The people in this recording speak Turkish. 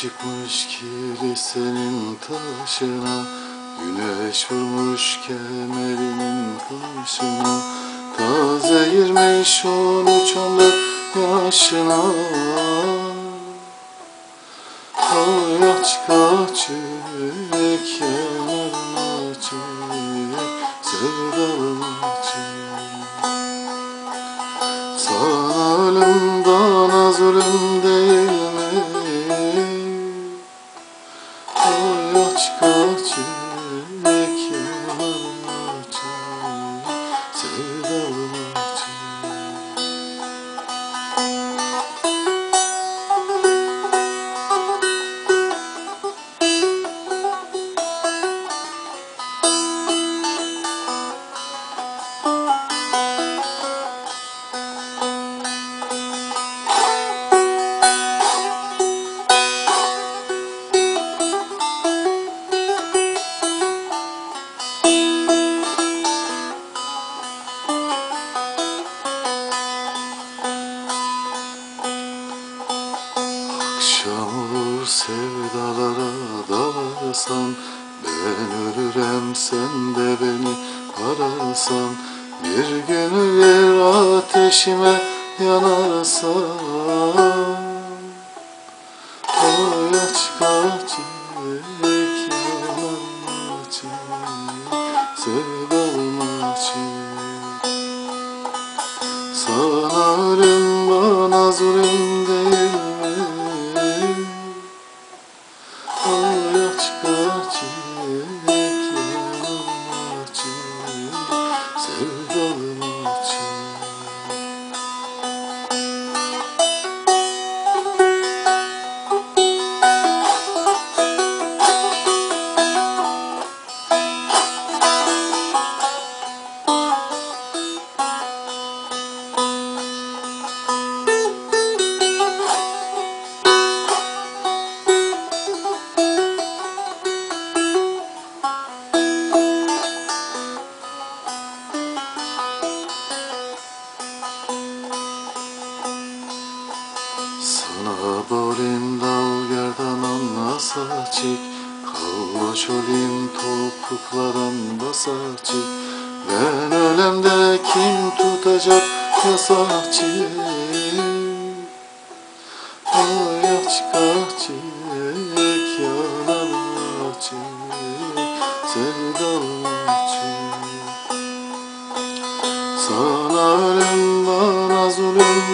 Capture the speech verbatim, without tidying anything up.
çıkmış kilisenin taşına, güneş vurmuş kemerinin kaşına. Taze girmiş on üç on dört yaşına. Ay ahçik ahçik, yanarım ahçik, sevdalım ahçik. Zalimden azulüm değil mi? Ay ahçik ahçik, yanarım ahçik, sevdalım ahçik. Sevdalara dalarsan, ben ölürem sen de beni ararsan. Bir gönül bir ateşime yanarsan. Ay ahçik ahçik, yanarım ahçik, sevdalım ahçik. Sana ölüm bana zulüm değil mi? Bolim dal gerdanan nasar çek, kalloş olim topuklardan basar çek. Ben ölemde kim tutacak yasar çek? Ay ahçik ahçik, yanarım ahçik, sevdalım ahçik. Sana ölüm bana zulüm.